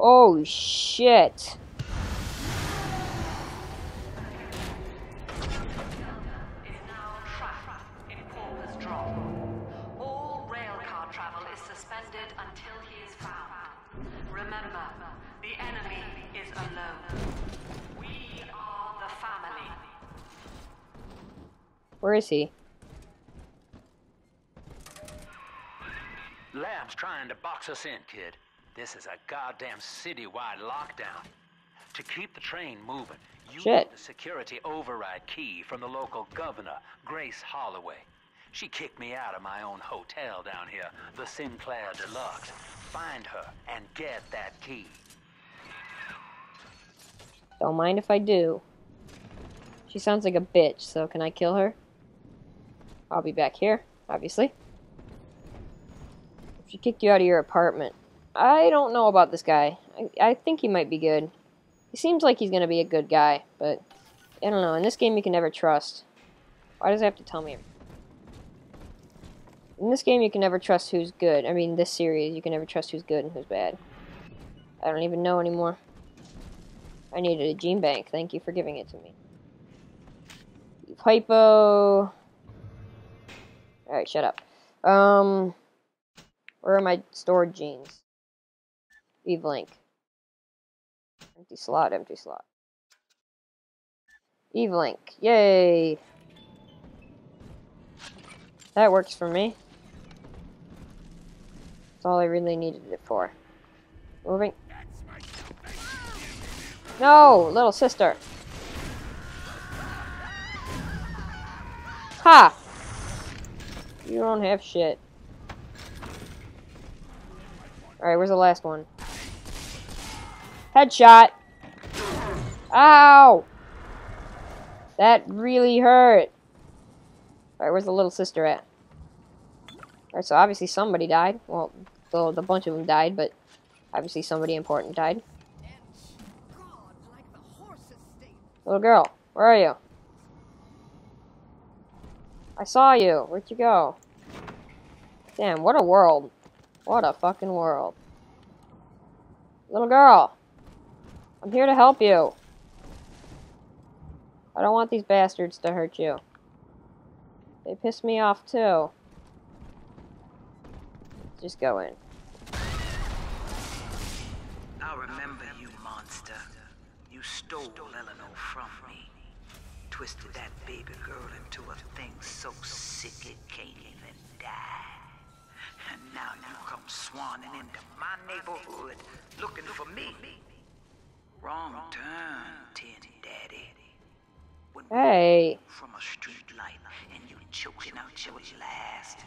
Oh, shit. Where is he? Lamb's trying to box us in, kid. This is a goddamn city-wide lockdown. To keep the train moving, you need the security override key from the local governor, Grace Holloway. She kicked me out of my own hotel down here, the Sinclair Deluxe. Find her and get that key. Don't mind if I do. She sounds like a bitch, so can I kill her? I'll be back here, obviously. She kicked you out of your apartment. I don't know about this guy. I think he might be good. He seems like he's going to be a good guy, but I don't know. In this game, you can never trust. Why does it have to tell me? In this game, you can never trust who's good. I mean, this series, you can never trust who's good and who's bad. I don't even know anymore. I needed a gene bank. Thank you for giving it to me. Hypo. Alright, shut up. Where are my stored genes? Eve Link. Empty slot, empty slot. Eve Link. Yay! That works for me. That's all I really needed it for. Moving. No! Little sister! Ha! You don't have shit. Alright, where's the last one? Headshot! Ow! That really hurt. Alright, where's the little sister at? Alright, so obviously somebody died. Well, the bunch of them died, but obviously somebody important died. Little girl, where are you? I saw you. Where'd you go? Damn, what a world. What a fucking world. Little girl. I'm here to help you. I don't want these bastards to hurt you. They piss me off too. Just go in. I remember you, monster. You stole Eleanor from me. Twisted that baby girl into a thing so sick it can't even die. And now you come swanning into my neighborhood looking for me. Wrong turn, Tin Daddy. When hey. From a street light and you choking out your last.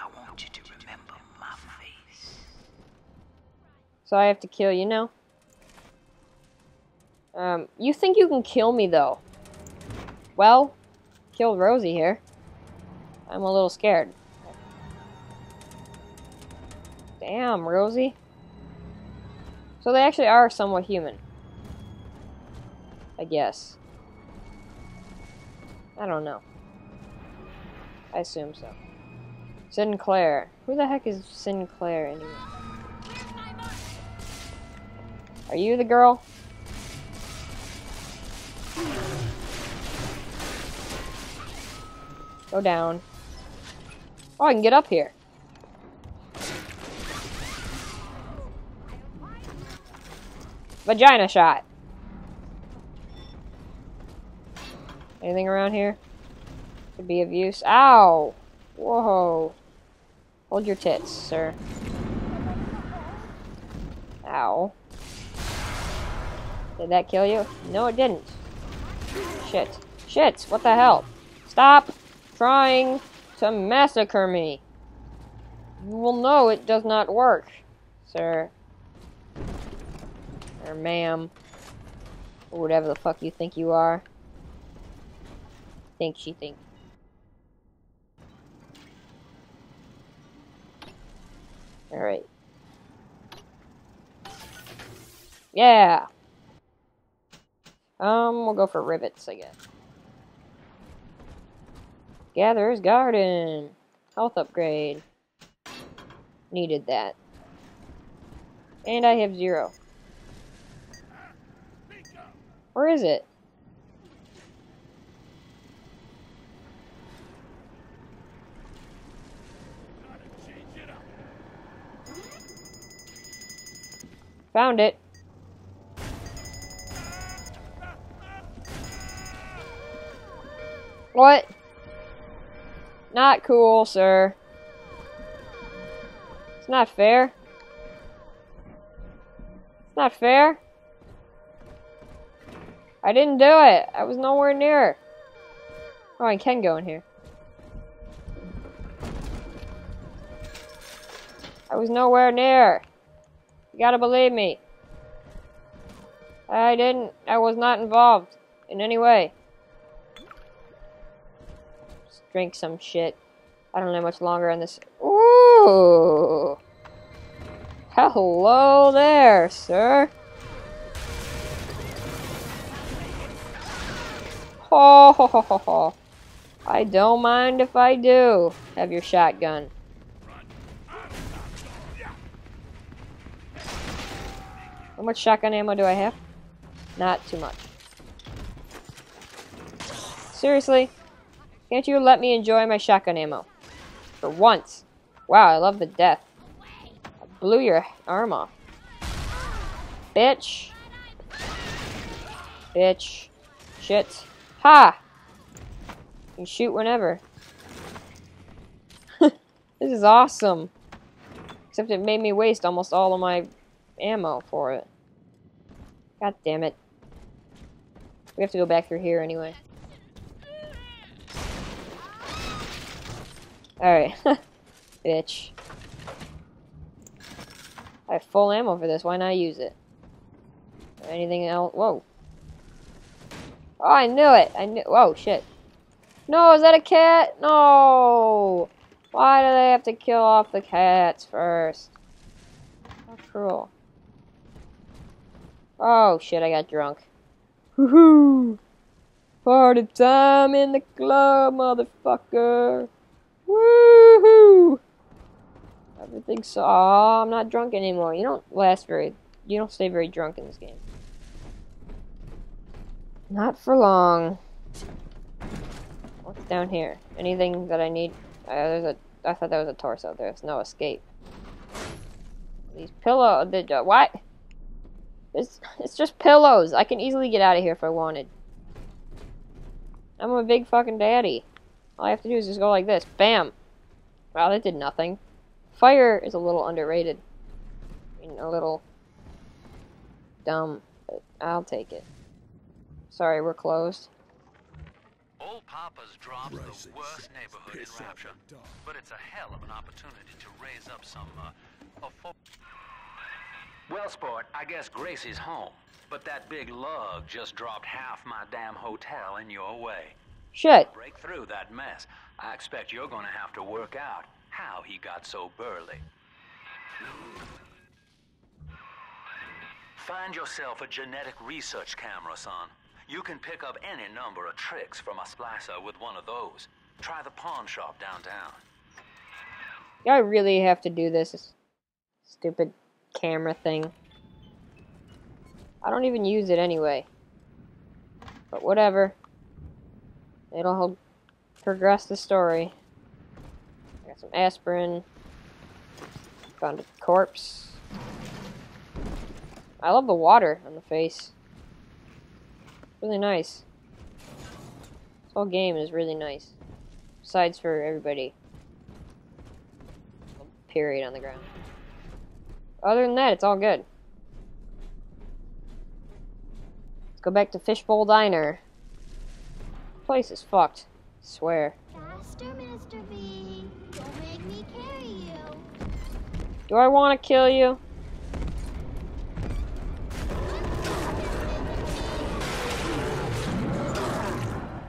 I want you to remember my face. So I have to kill you now? You think you can kill me, though? Well, killed Rosie here. I'm a little scared. Damn, Rosie. So they actually are somewhat human. I guess. I don't know. I assume so. Sinclair. Who the heck is Sinclair anyway? Are you the girl? Go down. Oh, I can get up here. Vagina shot. Anything around here? Could be of use. Ow! Whoa. Hold your tits, sir. Ow. Did that kill you? No, it didn't. Shit. Shit! What the hell? Stop trying to massacre me! You will know it does not work, sir. Or ma'am. Or whatever the fuck you think you are. Think she thinks. Alright. Yeah! We'll go for rivets, I guess. Gatherer's garden. Health upgrade. Needed that. And I have 0. Where is it? Found it. What? Not cool, sir. It's not fair. It's not fair. I didn't do it. I was nowhere near. Oh, I can go in here. I was nowhere near. You gotta believe me. I was not involved in any way. Just drink some shit. I don't know much longer on this. Ooh. Hello there, sir. Oh, ho, ho, ho, ho. I don't mind if I do have your shotgun. How much shotgun ammo do I have? Not too much. Seriously? Can't you let me enjoy my shotgun ammo? For once. Wow, I love the death. I blew your arm off. Bitch. Bitch. Shit. Ha! You can shoot whenever. This is awesome. Except it made me waste almost all of my ammo for it. God damn it. We have to go back through here anyway. Alright. Bitch. I have full ammo for this. Why not use it? Anything else? Whoa. Oh, I knew it. Whoa, shit. No, is that a cat? No. Why do they have to kill off the cats first? How cruel. Oh, shit, I got drunk. Woohoo! Party time in the club, motherfucker! Woohoo! Everything's so... Aw, I'm not drunk anymore. You don't stay very drunk in this game. Not for long. What's down here? Anything that I need? I thought that was a torso. There's no escape. These pillows. What? It's just pillows. I can easily get out of here if I wanted. I'm a big fucking daddy. All I have to do is just go like this. Bam. Wow, that did nothing. Fire is a little underrated. I mean, a little dumb, but I'll take it. Sorry, we're closed. Old Pauper's Drop's the worst neighborhood in Rapture, but it's a hell of an opportunity to raise up some, Well, sport, I guess Gracie's home, but that big lug just dropped half my damn hotel in your way. Shit. Break through that mess. I expect you're gonna have to work out how he got so burly. Find yourself a genetic research camera, son. You can pick up any number of tricks from a splicer with one of those. Try the pawn shop downtown. Yeah, I really have to do this stupid camera thing. I don't even use it anyway. But whatever. It'll help progress the story. I got some aspirin. Found a corpse. I love the water on the face. Really nice. This whole game is really nice. Besides for everybody. Period on the ground. Other than that, it's all good. Let's go back to Fishbowl Diner. This place is fucked. I swear. Faster, Mr. V. Don't make me carry you. Do I want to kill you?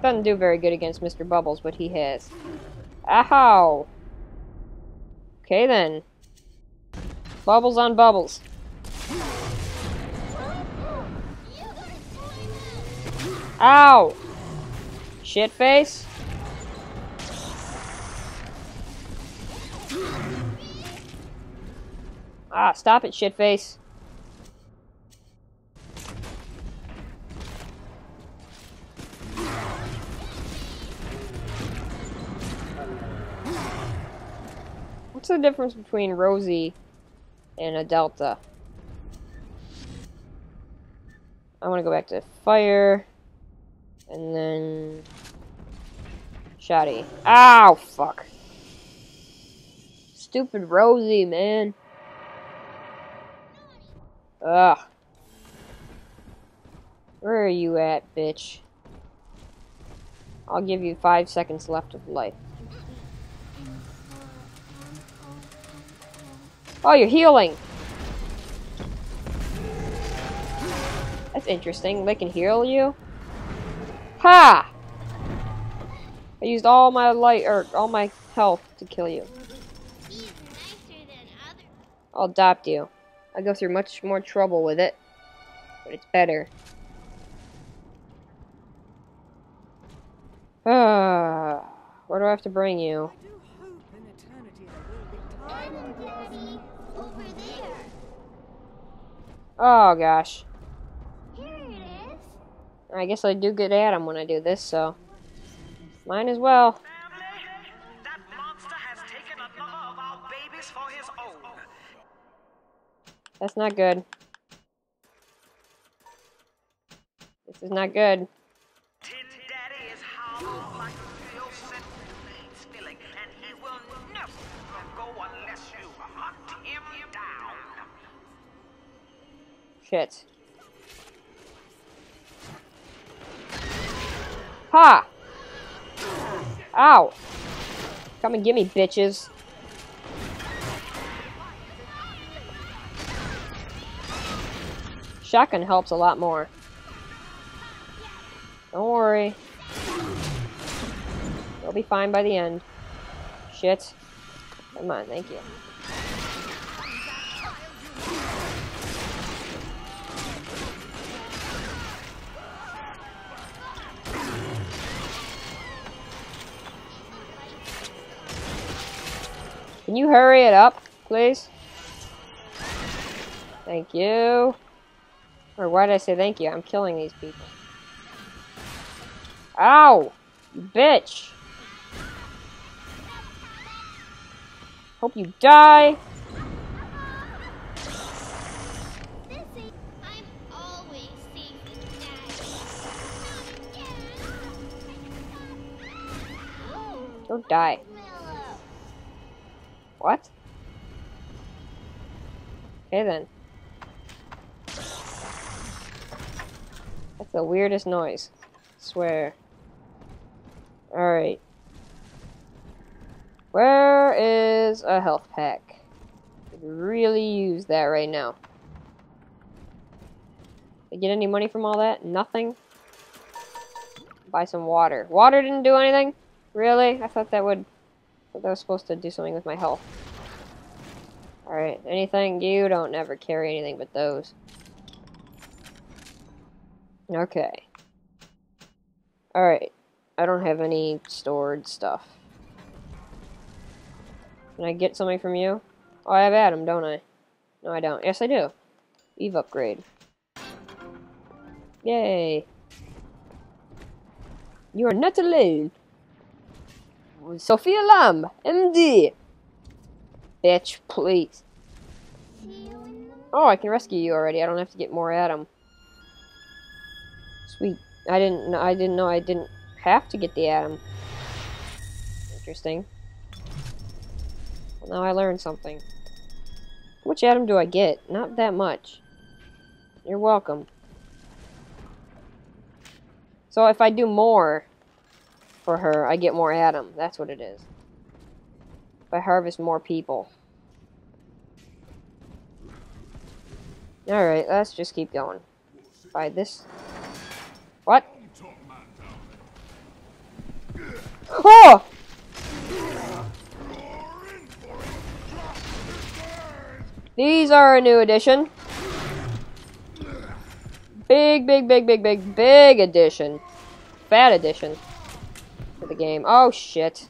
Doesn't do very good against Mr. Bubbles, but he has. Ow! Okay then. Bubbles on Bubbles. Ow! Shitface. Ah, stop it, shitface. what's the difference between Rosie and a Delta? I want to go back to fire. And then... shoddy. Ow, fuck. Stupid Rosie, man. Ugh. Where are you at, bitch? I'll give you 5 seconds left of life. Oh, you're healing! That's interesting. They can heal you? Ha! I used all my light, or all my health to kill you. I'll adopt you. I go through much more trouble with it, but it's better. Where do I have to bring you? Adam Daddy, over there. Oh gosh. Here it is. I guess I do get Adam when I do this, so mine as well. That monster has taken another of our babies for his own. That's not good. This is not good. Shit. Ha! Ow! Come and get me, bitches. Shotgun helps a lot more. Don't worry. We'll be fine by the end. Shit. Come on, thank you. Can you hurry it up, please? Thank you. Or why did I say thank you? I'm killing these people. Ow! Bitch! Hope you die! I'm always safe with Daddy. Go die. What? Okay then. That's the weirdest noise. I swear. Alright. Where is a health pack? Could really use that right now. Did I get any money from all that? Nothing? Buy some water. Water didn't do anything? Really? I thought that would... but that was supposed to do something with my health. Alright, anything? You don't ever carry anything but those. Okay. Alright. I don't have any stored stuff. Can I get something from you? Oh, I have Adam, don't I? No, I don't. Yes, I do. Eve upgrade. Yay. You are not alone. Sophia Lamb, MD. Bitch, please. Oh, I can rescue you already. I don't have to get more Adam. Sweet. I didn't know I didn't have to get the Adam. Interesting. Well, now I learned something. Which Adam do I get? Not that much. You're welcome. So if I do more for her, I get more Adam. That's what it is. If I harvest more people. Alright, let's just keep going. Buy this. What? Oh! These are a new addition. Big addition. Fat addition. The game. Oh shit.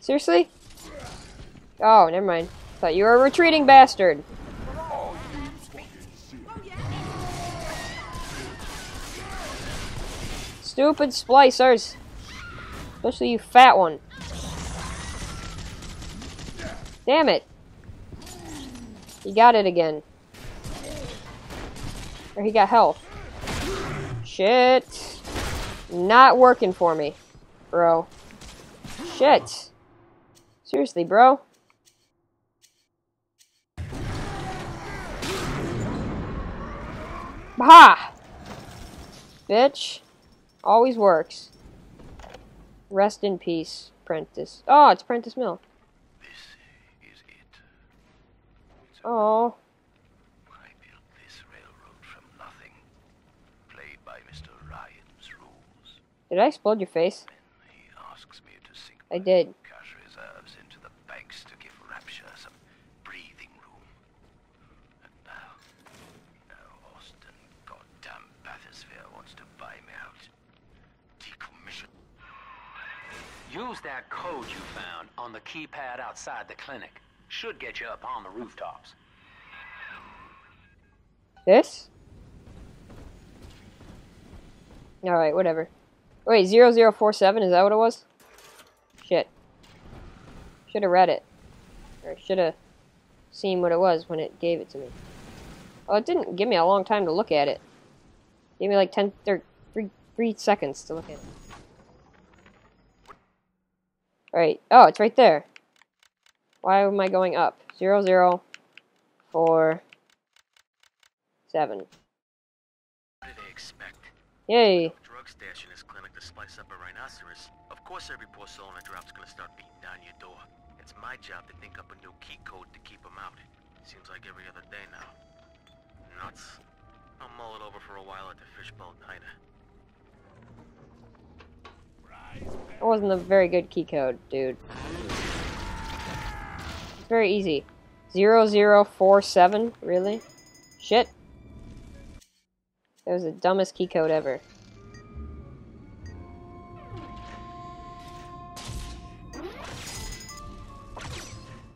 Seriously? Oh, never mind. Thought you were a retreating bastard. Stupid splicers. Especially you fat one. Damn it. He got it again. Or he got health. Shit. Not working for me, bro. Shit. Seriously, bro. Bah! Bitch. Always works. Rest in peace, Prentice. Oh, it's Prentice Mill. This is it. Oh. I built this railroad from nothing. Played by Mr. Ryan's rules. Did I explode your face? He asks me to sink I did. Cash reserves into the banks to give Rapture some breathing room. And now Austin goddamn Bathysphere wants to buy me out. Decommission. Use that code you found on the keypad outside the clinic. Should get you up on the rooftops. This? Alright, whatever. Wait, 0047, is that what it was? Shit. Should have read it. Or should have seen what it was when it gave it to me. Oh, it didn't give me a long time to look at it. It gave me like 3 seconds to look at it. Alright. Oh, it's right there. Why am I going up? 0047. What did they expect? Yay. Drug stash in his clinic to slice up a rhinoceros. Of course every poor soul in a drop's gonna start beating down your door. It's my job to think up a new key code to keep him out. Seems like every other day now. Nuts. I'll mull it over for a while at the Fishbowl Diner. That wasn't a very good key code, dude. It's very easy. 0047? Really? Shit. That was the dumbest key code ever.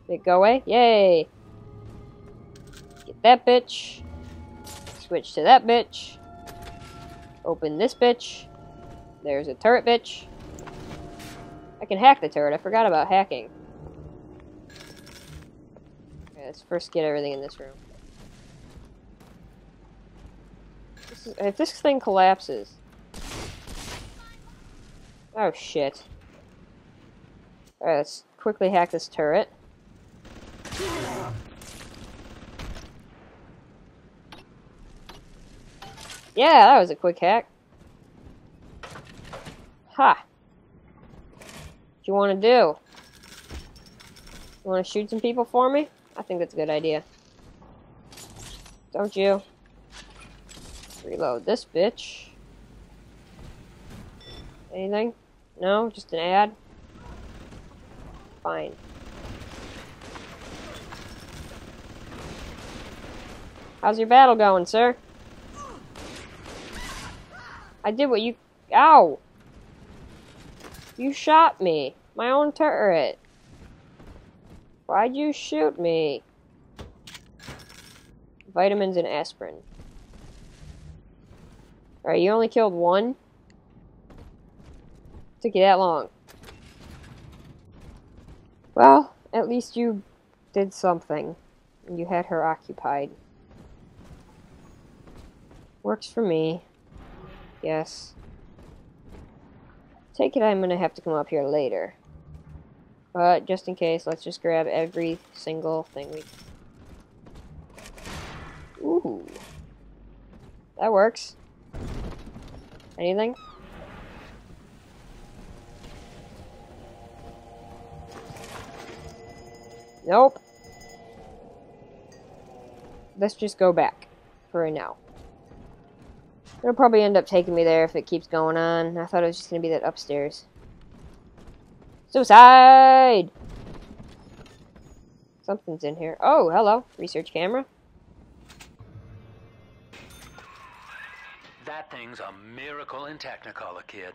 Did it go away? Yay! Get that bitch. Switch to that bitch. Open this bitch. There's a turret, bitch. I can hack the turret. I forgot about hacking. Okay, let's first get everything in this room. If this thing collapses... Oh, shit. Alright, let's quickly hack this turret. Yeah, that was a quick hack. Ha! What you want to do? You want to shoot some people for me? I think that's a good idea. Don't you? Reload this bitch. Anything? No? Just an ad? Fine. How's your battle going, sir? I did what you... Ow! You shot me. My own turret. Why'd you shoot me? Vitamins and aspirin. Alright, you only killed one? Took you that long. Well, at least you did something. You had her occupied. Works for me. Yes. Take it I'm gonna have to come up here later. But, just in case, let's just grab every single thing we... Ooh. That works. Anything? Nope. Let's just go back for right now. It'll probably end up taking me there if it keeps going on. I thought it was just gonna be that upstairs. Suicide! Something's in here. Oh, hello. Research camera. That thing's a miracle in Technicolor, kid.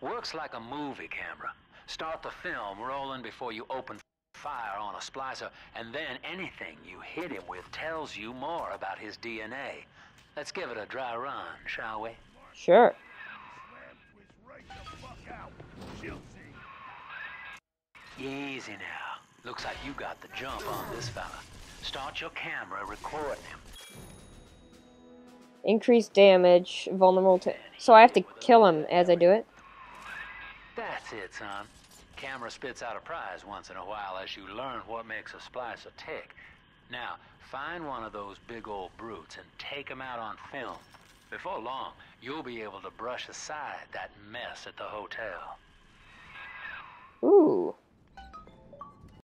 Works like a movie camera. Start the film rolling before you open fire on a splicer, and then anything you hit him with tells you more about his DNA. Let's give it a dry run, shall we? Sure. Easy now. Looks like you got the jump on this fella. Start your camera recording him. Increased damage, vulnerable to... So I have to kill him as I do it? That's it, son. Camera spits out a prize once in a while as you learn what makes a splicer tick. Now, find one of those big old brutes and take him out on film. Before long, you'll be able to brush aside that mess at the hotel. Ooh.